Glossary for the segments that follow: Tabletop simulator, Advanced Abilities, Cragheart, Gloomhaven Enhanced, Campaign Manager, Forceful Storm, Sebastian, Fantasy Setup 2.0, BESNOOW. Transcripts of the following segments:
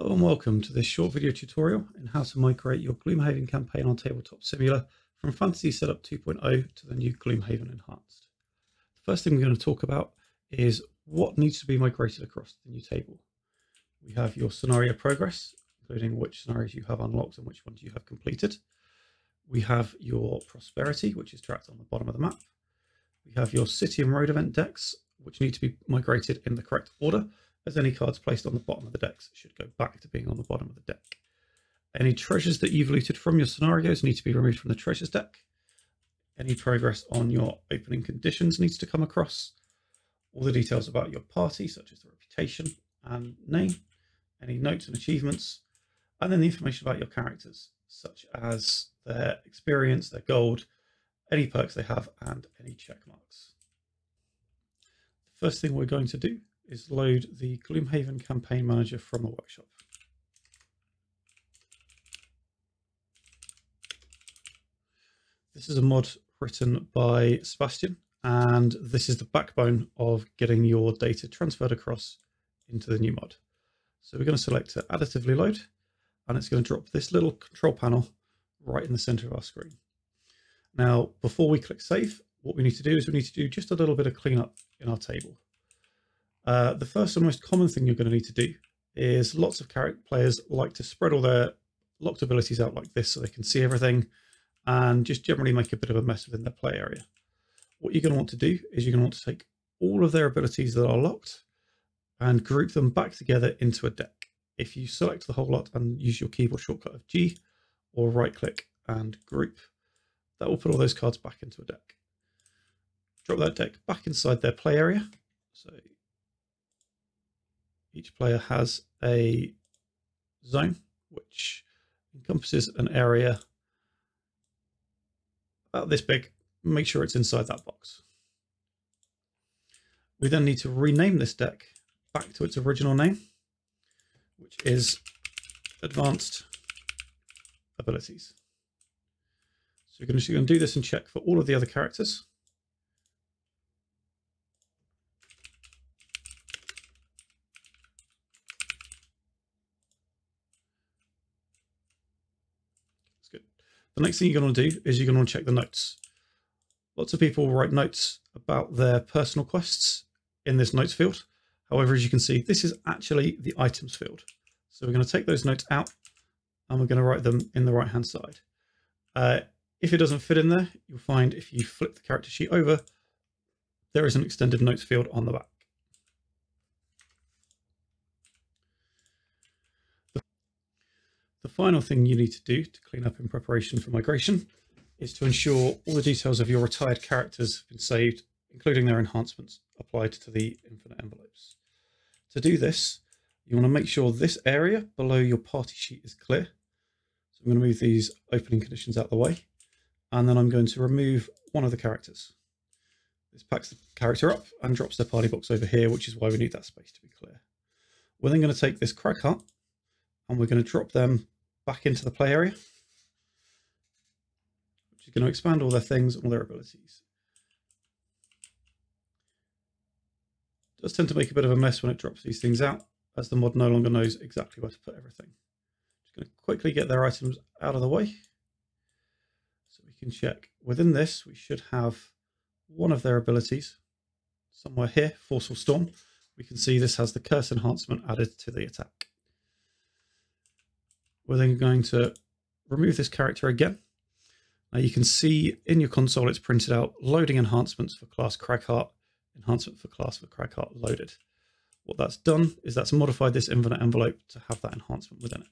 Hello and welcome to this short video tutorial on how to migrate your Gloomhaven campaign on Tabletop Simulator from Fantasy Setup 2.0 to the new Gloomhaven Enhanced. The first thing we're going to talk about is what needs to be migrated across the new table. We have your scenario progress, including which scenarios you have unlocked and which ones you have completed. We have your prosperity, which is tracked on the bottom of the map. We have your city and road event decks, which need to be migrated in the correct order, as any cards placed on the bottom of the decks should go back to being on the bottom of the deck. Any treasures that you've looted from your scenarios need to be removed from the treasures deck. Any progress on your opening conditions needs to come across. All the details about your party, such as the reputation and name, any notes and achievements, and then the information about your characters, such as their experience, their gold, any perks they have, and any check marks. The first thing we're going to do is load the Gloomhaven Campaign Manager from the workshop. This is a mod written by Sebastian, and this is the backbone of getting your data transferred across into the new mod. So we're going to select additively load, and it's going to drop this little control panel right in the center of our screen. Now, before we click save, what we need to do is we need to do just a little bit of cleanup in our table. The first and most common thing you're going to need to do is lots of character players like to spread all their locked abilities out like this so they can see everything and just generally make a bit of a mess within their play area. What you're going to want to do is you're going to want to take all of their abilities that are locked and group them back together into a deck. If you select the whole lot and use your keyboard shortcut of G or right click and group, that will put all those cards back into a deck. Drop that deck back inside their play area. So each player has a zone which encompasses an area about this big. Make sure it's inside that box. We then need to rename this deck back to its original name, which is Advanced Abilities. So you're just going to do this and check for all of the other characters. The next thing you're going to do is you're going to check the notes. Lots of people write notes about their personal quests in this notes field. However, as you can see, this is actually the items field. So we're going to take those notes out and we're going to write them in the right hand side. If it doesn't fit in there, you'll find if you flip the character sheet over, there is an extended notes field on the back. The final thing you need to do to clean up in preparation for migration is to ensure all the details of your retired characters have been saved, including their enhancements applied to the infinite envelopes. To do this, you want to make sure this area below your party sheet is clear. So I'm going to move these opening conditions out of the way, and then I'm going to remove one of the characters. This packs the character up and drops their party box over here, which is why we need that space to be clear. We're then going to take this Cragheart and we're going to drop them back into the play area, which is going to expand all their things and all their abilities. It does tend to make a bit of a mess when it drops these things out, as the mod no longer knows exactly where to put everything. Just going to quickly get their items out of the way, so we can check within this. We should have one of their abilities somewhere here, Forceful Storm. We can see this has the curse enhancement added to the attack. We're then going to remove this character again. Now you can see in your console it's printed out loading enhancements for class Cragheart, enhancement for class for Cragheart loaded. What that's done is that's modified this infinite envelope to have that enhancement within it.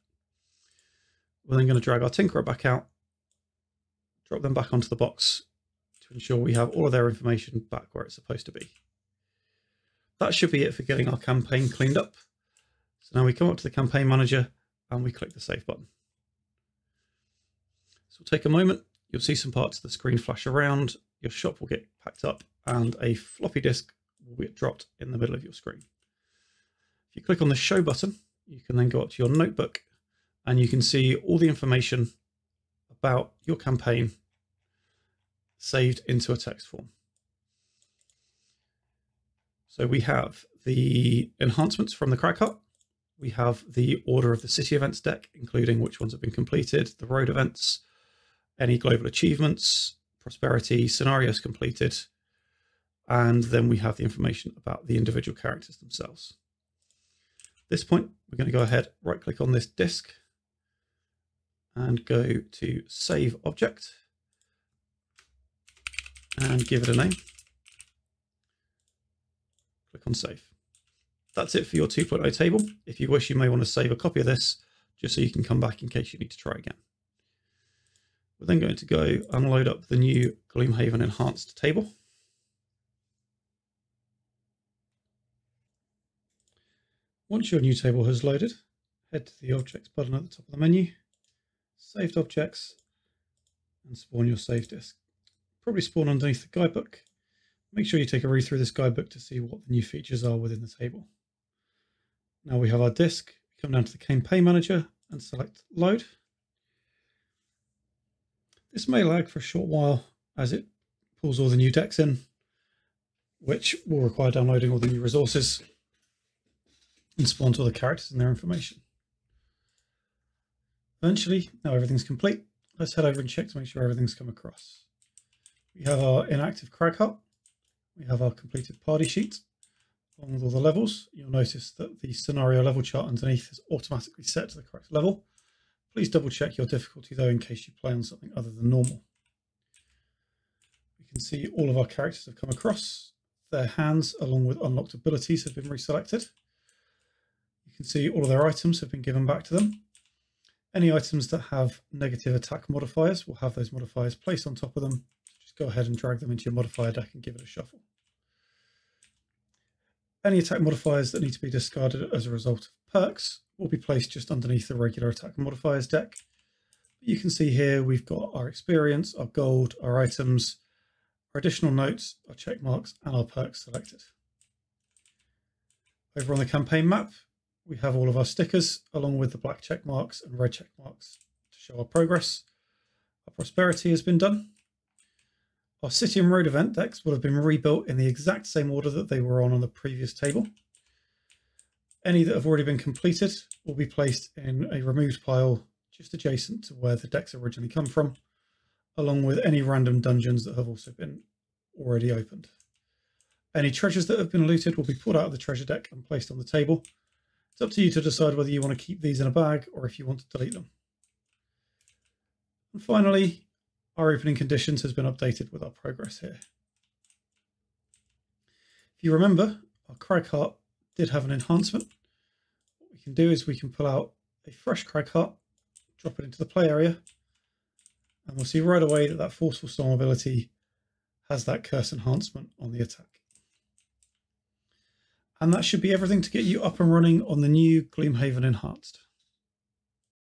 We're then going to drag our Tinkerer back out, drop them back onto the box to ensure we have all of their information back where it's supposed to be. That should be it for getting our campaign cleaned up. So now we come up to the Campaign Manager and we click the save button. This will take a moment. You'll see some parts of the screen flash around. Your shop will get packed up and a floppy disk will get dropped in the middle of your screen. If you click on the show button, you can then go up to your notebook and you can see all the information about your campaign saved into a text form. So we have the enhancements from the Cragheart. We have the order of the city events deck, including which ones have been completed, the road events, any global achievements, prosperity, scenarios completed, and then we have the information about the individual characters themselves. At this point, we're going to go ahead, right-click on this disk, and go to Save Object, and give it a name. Click on Save. That's it for your 2.0 table. If you wish, you may want to save a copy of this, just so you can come back in case you need to try again. We're then going to go and load up the new Gloomhaven Enhanced table. Once your new table has loaded, head to the Objects button at the top of the menu, Saved Objects, and spawn your save disk. Probably spawn underneath the guidebook. Make sure you take a read through this guidebook to see what the new features are within the table. Now we have our disk. Come down to the Campaign Manager and select Load. This may lag for a short while as it pulls all the new decks in, which will require downloading all the new resources and spawn all the characters and their information. Eventually, now everything's complete, let's head over and check to make sure everything's come across. We have our inactive Cragheart. We have our completed party sheet along with all the levels. You'll notice that the scenario level chart underneath is automatically set to the correct level. Please double check your difficulty though in case you play on something other than normal. We can see all of our characters have come across. Their hands along with unlocked abilities have been reselected. You can see all of their items have been given back to them. Any items that have negative attack modifiers will have those modifiers placed on top of them. Just go ahead and drag them into your modifier deck and give it a shuffle. Any attack modifiers that need to be discarded as a result of perks will be placed just underneath the regular attack modifiers deck. But you can see here we've got our experience, our gold, our items, our additional notes, our check marks, and our perks selected. Over on the campaign map, we have all of our stickers along with the black check marks and red check marks to show our progress. Our prosperity has been done. Our city and road event decks will have been rebuilt in the exact same order that they were on the previous table. Any that have already been completed will be placed in a removed pile just adjacent to where the decks originally come from, along with any random dungeons that have also been already opened. Any treasures that have been looted will be pulled out of the treasure deck and placed on the table. It's up to you to decide whether you want to keep these in a bag or if you want to delete them. And finally, our opening conditions has been updated with our progress here. If you remember, our Cragheart did have an enhancement. What we can do is we can pull out a fresh Cragheart, drop it into the play area, and we'll see right away that that Forceful Storm ability has that curse enhancement on the attack. And that should be everything to get you up and running on the new Gloomhaven Enhanced.